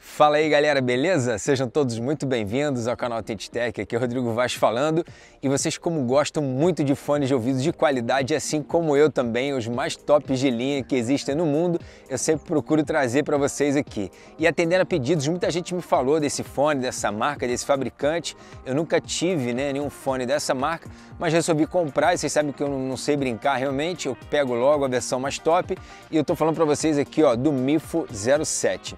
Fala aí galera, beleza? Sejam todos muito bem-vindos ao canal AuthentiTech, aqui é o Rodrigo Vaz falando. E vocês, como gostam muito de fones de ouvido de qualidade, assim como eu também, os mais tops de linha que existem no mundo, eu sempre procuro trazer para vocês aqui. E atendendo a pedidos, muita gente me falou desse fone, dessa marca, desse fabricante. Eu nunca tive nenhum fone dessa marca, mas resolvi comprar e vocês sabem que eu não sei brincar realmente, eu pego logo a versão mais top e eu tô falando para vocês aqui ó, do Mifo O7.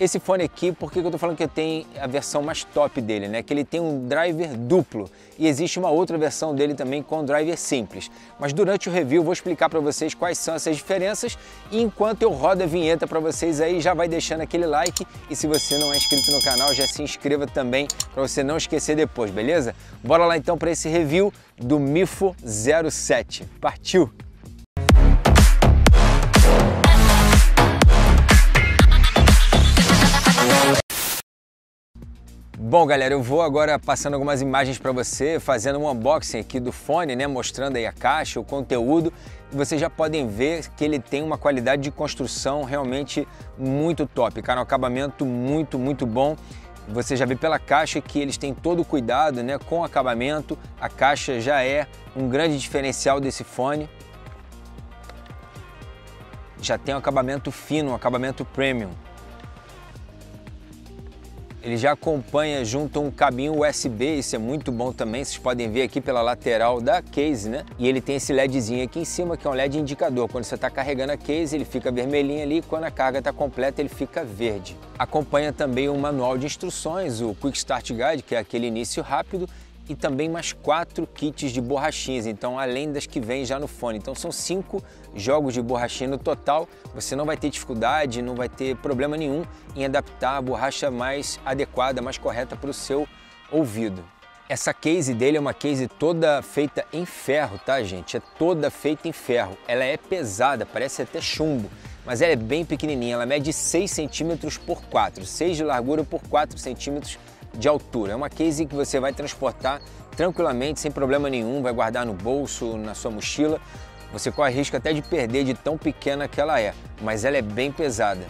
Esse fone aqui, por que eu tô falando que tem a versão mais top dele, né? Que ele tem um driver duplo e existe uma outra versão dele também com driver simples. Mas durante o review eu vou explicar para vocês quais são essas diferenças e enquanto eu rodo a vinheta para vocês aí, já vai deixando aquele like e se você não é inscrito no canal, já se inscreva também para você não esquecer depois, beleza? Bora lá então para esse review do Mifo O7. Partiu! Bom galera, eu vou agora passando algumas imagens para você, fazendo um unboxing aqui do fone, né? Mostrando aí a caixa, o conteúdo. Vocês já podem ver que ele tem uma qualidade de construção realmente muito top, cara, um acabamento muito bom. Você já vê pela caixa que eles têm todo o cuidado, né? Com o acabamento, a caixa já é um grande diferencial desse fone. Já tem um acabamento fino, um acabamento premium. Ele já acompanha junto um cabinho USB, isso é muito bom também, vocês podem ver aqui pela lateral da case, né? E ele tem esse LEDzinho aqui em cima, que é um LED indicador. Quando você está carregando a case, ele fica vermelhinho ali, quando a carga está completa, ele fica verde. Acompanha também um manual de instruções, o Quick Start Guide, que é aquele início rápido, e também mais 4 kits de borrachinhas, então além das que vem já no fone. Então são 5 jogos de borrachinha no total, você não vai ter dificuldade, não vai ter problema nenhum em adaptar a borracha mais adequada, mais correta para o seu ouvido. Essa case dele é uma case toda feita em ferro, tá gente? É toda feita em ferro, ela é pesada, parece até chumbo, mas ela é bem pequenininha, ela mede 6 cm por 4, 6 de largura por 4 cm de altura. É uma case que você vai transportar tranquilamente, sem problema nenhum, vai guardar no bolso, na sua mochila. Você corre risco até de perder de tão pequena que ela é, mas ela é bem pesada.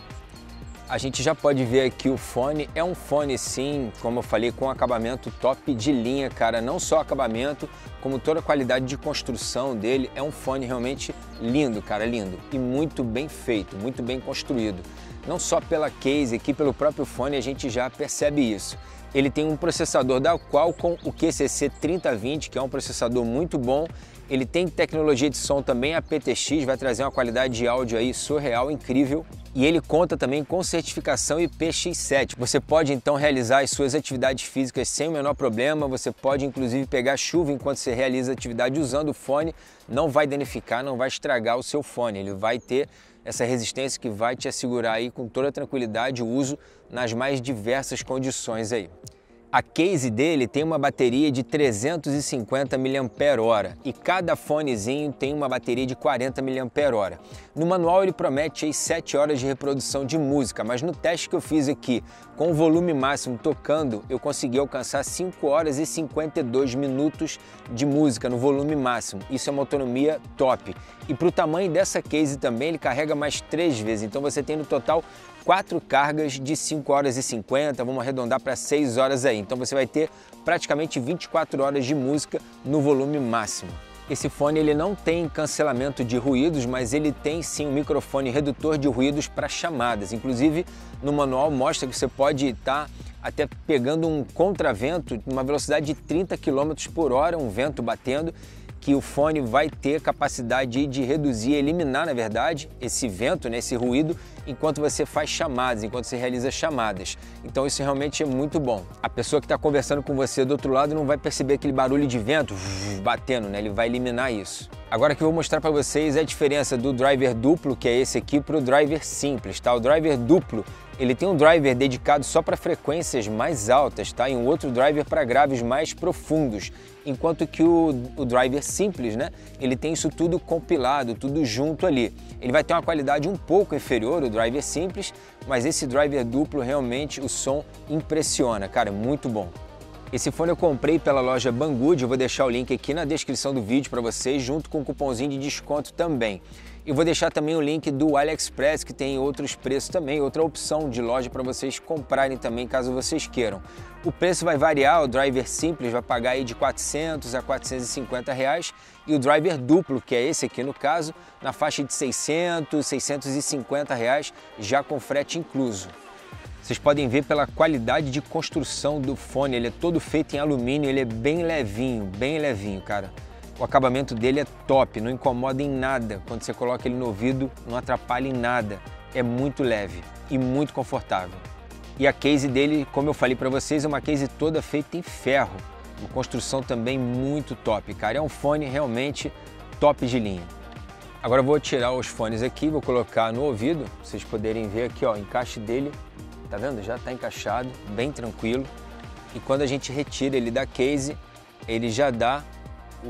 A gente já pode ver aqui o fone, é um fone sim, como eu falei, com acabamento top de linha, cara. Não só acabamento, como toda a qualidade de construção dele, é um fone realmente lindo, cara, lindo. E muito bem feito, muito bem construído. Não só pela case aqui, pelo próprio fone a gente já percebe isso. Ele tem um processador da Qualcomm, o QCC3020, que é um processador muito bom. Ele tem tecnologia de som também, a APTX, vai trazer uma qualidade de áudio aí surreal, incrível. E ele conta também com certificação IPX7. Você pode então realizar as suas atividades físicas sem o menor problema. Você pode inclusive pegar chuva enquanto você realiza a atividade usando o fone. Não vai danificar, não vai estragar o seu fone. Ele vai ter essa resistência que vai te assegurar aí com toda a tranquilidade o uso nas mais diversas condições aí. A case dele tem uma bateria de 350 mAh e cada fonezinho tem uma bateria de 40 mAh. No manual ele promete aí 7 horas de reprodução de música, mas no teste que eu fiz aqui com o volume máximo tocando, eu consegui alcançar 5 horas e 52 minutos de música no volume máximo. Isso é uma autonomia top. E para o tamanho dessa case também, ele carrega mais 3 vezes, então você tem no total 4 cargas de 5 horas e 50, vamos arredondar para 6 horas aí. Então você vai ter praticamente 24 horas de música no volume máximo. Esse fone ele não tem cancelamento de ruídos, mas ele tem sim um microfone redutor de ruídos para chamadas. Inclusive no manual mostra que você pode estar até pegando um contravento, uma velocidade de 30 km por hora, um vento batendo, que o fone vai ter capacidade de reduzir, eliminar, na verdade, esse vento, né, esse ruído, enquanto você faz chamadas, enquanto você realiza chamadas. Então isso realmente é muito bom. A pessoa que está conversando com você do outro lado não vai perceber aquele barulho de vento batendo, né? Ele vai eliminar isso. Agora que eu vou mostrar para vocês a diferença do driver duplo, que é esse aqui, para o driver simples, tá? O driver duplo, ele tem um driver dedicado só para frequências mais altas, tá? E um outro driver para graves mais profundos, enquanto que o driver simples, né? Ele tem isso tudo compilado, tudo junto ali. Ele vai ter uma qualidade um pouco inferior, o driver simples, mas esse driver duplo realmente o som impressiona, cara, muito bom. Esse fone eu comprei pela loja Banggood, eu vou deixar o link aqui na descrição do vídeo para vocês, junto com um cupomzinho de desconto também. E vou deixar também o link do AliExpress, que tem outros preços também, outra opção de loja para vocês comprarem também, caso vocês queiram. O preço vai variar, o driver simples vai pagar aí de R$400 a R$450 e o driver duplo, que é esse aqui no caso, na faixa de R$600, R$650, já com frete incluso. Vocês podem ver pela qualidade de construção do fone, ele é todo feito em alumínio, ele é bem levinho, cara. O acabamento dele é top, não incomoda em nada. Quando você coloca ele no ouvido, não atrapalha em nada. É muito leve e muito confortável. E a case dele, como eu falei para vocês, é uma case toda feita em ferro. Uma construção também muito top, cara. É um fone realmente top de linha. Agora eu vou tirar os fones aqui, vou colocar no ouvido. Pra vocês poderem ver aqui, ó, o encaixe dele. Tá vendo? Já tá encaixado, bem tranquilo. E quando a gente retira ele da case, ele já dá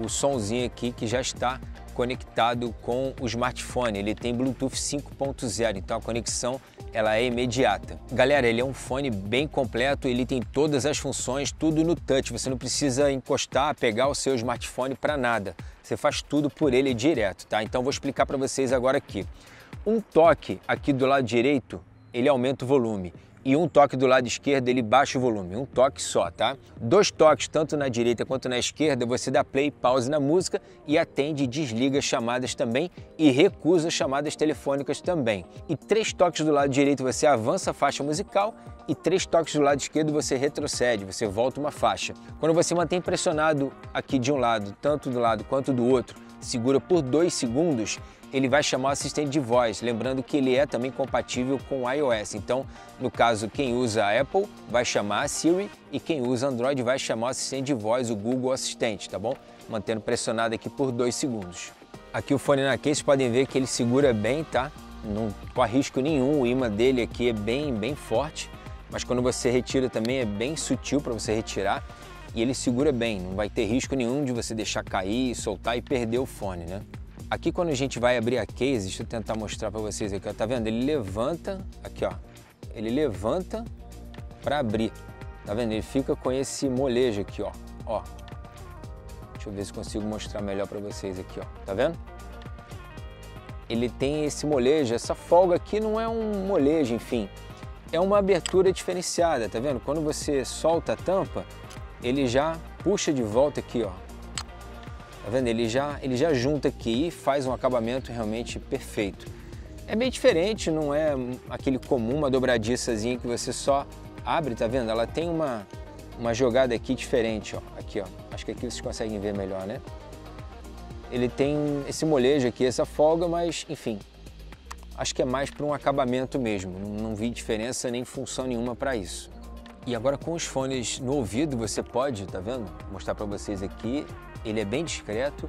o somzinho aqui que já está conectado com o smartphone. Ele tem Bluetooth 5.0, então a conexão ela é imediata. Galera, ele é um fone bem completo, ele tem todas as funções, tudo no touch. Você não precisa encostar, pegar o seu smartphone para nada. Você faz tudo por ele direto, tá? Então vou explicar para vocês agora aqui. Um toque aqui do lado direito, ele aumenta o volume. E um toque do lado esquerdo, ele baixa o volume, um toque só, tá? Dois toques, tanto na direita quanto na esquerda, você dá play, pause na música e atende e desliga chamadas também e recusa chamadas telefônicas também. E três toques do lado direito, você avança a faixa musical e três toques do lado esquerdo, você retrocede, você volta uma faixa. Quando você mantém pressionado aqui de um lado, tanto do lado quanto do outro, segura por 2 segundos, ele vai chamar o assistente de voz, lembrando que ele é também compatível com iOS. Então, no caso, quem usa a Apple vai chamar a Siri e quem usa Android vai chamar o assistente de voz, o Google Assistente, tá bom? Mantendo pressionado aqui por 2 segundos. Aqui o fone na case, vocês podem ver que ele segura bem, tá? Não corre risco nenhum, o imã dele aqui é bem forte, mas quando você retira também é bem sutil para você retirar. E ele segura bem, não vai ter risco nenhum de você deixar cair, soltar e perder o fone, né? Aqui quando a gente vai abrir a case, deixa eu tentar mostrar para vocês aqui, ó, tá vendo? Ele levanta, aqui ó, ele levanta para abrir, tá vendo? Ele fica com esse molejo aqui, ó, ó. Deixa eu ver se consigo mostrar melhor para vocês aqui, ó, tá vendo? Ele tem esse molejo, essa folga aqui não é um molejo, enfim, é uma abertura diferenciada, tá vendo? Quando você solta a tampa, ele já puxa de volta aqui, ó. Tá vendo? Ele já junta aqui e faz um acabamento realmente perfeito. É bem diferente, não é aquele comum, uma dobradiçazinha que você só abre, tá vendo? Ela tem uma jogada aqui diferente, ó. Aqui, ó. Acho que aqui vocês conseguem ver melhor, né? Ele tem esse molejo aqui, essa folga, mas enfim, acho que é mais para um acabamento mesmo. Não vi diferença nem função nenhuma para isso. E agora com os fones no ouvido você pode, tá vendo? Vou mostrar para vocês aqui, ele é bem discreto,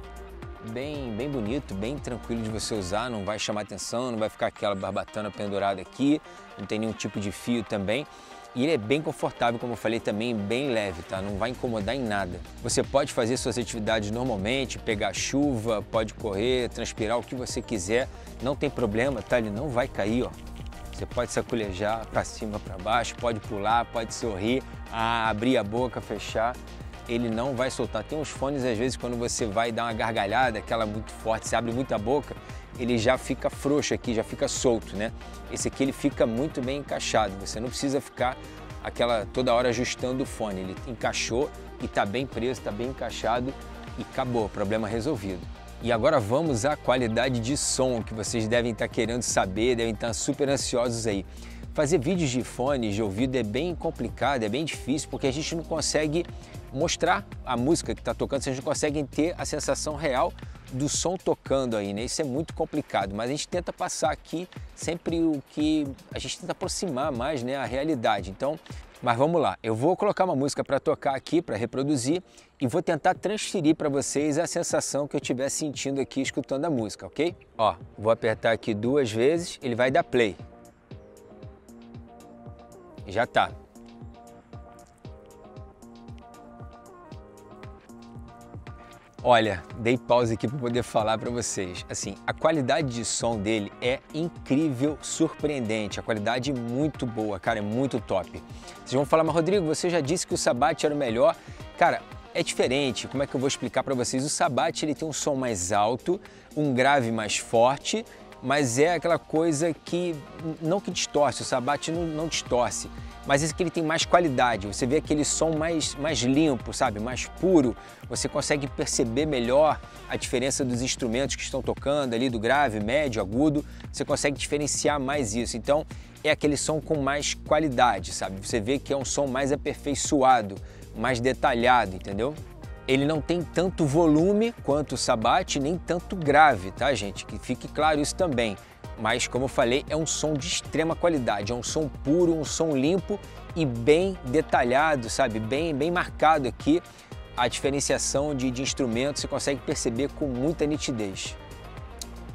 bem bonito, bem tranquilo de você usar, não vai chamar atenção, não vai ficar aquela barbatana pendurada aqui, não tem nenhum tipo de fio também. E ele é bem confortável, como eu falei também, bem leve, tá? Não vai incomodar em nada. Você pode fazer suas atividades normalmente, pegar chuva, pode correr, transpirar o que você quiser, não tem problema, tá? Ele não vai cair, ó. Você pode saculejar para cima, para baixo, pode pular, pode sorrir, abrir a boca, fechar. Ele não vai soltar. Tem uns fones, às vezes, quando você vai dar uma gargalhada, aquela muito forte, você abre muito a boca, ele já fica frouxo aqui, já fica solto, né? Esse aqui ele fica muito bem encaixado. Você não precisa ficar toda hora ajustando o fone. Ele encaixou e está bem preso, está bem encaixado e acabou, problema resolvido. E agora vamos à qualidade de som, que vocês devem estar querendo saber, devem estar super ansiosos aí. Fazer vídeos de fones de ouvido é bem complicado, é bem difícil, porque a gente não consegue mostrar a música que está tocando, vocês não conseguem ter a sensação real do som tocando aí, né? Isso é muito complicado, mas a gente tenta passar aqui sempre o que... a gente tenta aproximar mais, né, a realidade, então... Mas vamos lá, eu vou colocar uma música para tocar aqui, para reproduzir, e vou tentar transferir para vocês a sensação que eu estiver sentindo aqui escutando a música, ok? Ó, vou apertar aqui 2 vezes, ele vai dar play. Já tá. Olha, dei pausa aqui para poder falar para vocês. Assim, a qualidade de som dele é incrível, surpreendente. A qualidade é muito boa, cara, é muito top. Vocês vão falar, mas Rodrigo, você já disse que o Sabat era o melhor. Cara, é diferente. Como é que eu vou explicar para vocês? O Sabat ele tem um som mais alto, um grave mais forte, mas é aquela coisa que não que distorce, o Sabat não distorce, mas esse que ele tem mais qualidade, você vê aquele som mais limpo, sabe, mais puro, você consegue perceber melhor a diferença dos instrumentos que estão tocando ali, do grave, médio, agudo, você consegue diferenciar mais isso, então é aquele som com mais qualidade, sabe, você vê que é um som mais aperfeiçoado, mais detalhado, entendeu? Ele não tem tanto volume quanto o Sabat, nem tanto grave, tá, gente? Que fique claro isso também. Mas, como eu falei, é um som de extrema qualidade, é um som puro, um som limpo e bem detalhado, sabe? Bem marcado aqui. A diferenciação de instrumentos você consegue perceber com muita nitidez.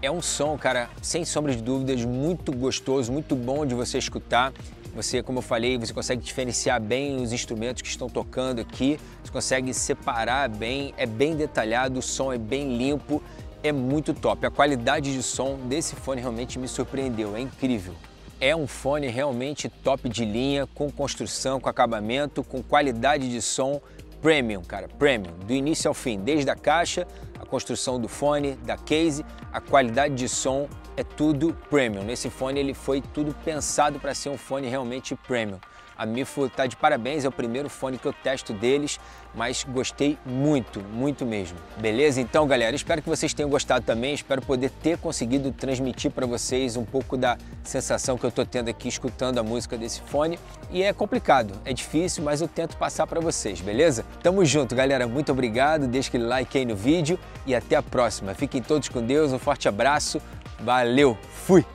É um som, cara, sem sombra de dúvidas, muito gostoso, muito bom de você escutar. Você, como eu falei, você consegue diferenciar bem os instrumentos que estão tocando aqui, você consegue separar bem, é bem detalhado, o som é bem limpo, é muito top. A qualidade de som desse fone realmente me surpreendeu, é incrível. É um fone realmente top de linha, com construção, com acabamento, com qualidade de som premium, cara, premium, do início ao fim, desde a caixa, a construção do fone, da case, a qualidade de som é tudo premium. Nesse fone ele foi tudo pensado para ser um fone realmente premium. A Mifo tá de parabéns, é o primeiro fone que eu testo deles, mas gostei muito, muito mesmo. Beleza? Então, galera, espero que vocês tenham gostado também, espero poder ter conseguido transmitir para vocês um pouco da sensação que eu tô tendo aqui escutando a música desse fone. E é complicado, é difícil, mas eu tento passar para vocês, beleza? Tamo junto, galera, muito obrigado, deixa aquele like aí no vídeo e até a próxima. Fiquem todos com Deus, um forte abraço, valeu, fui!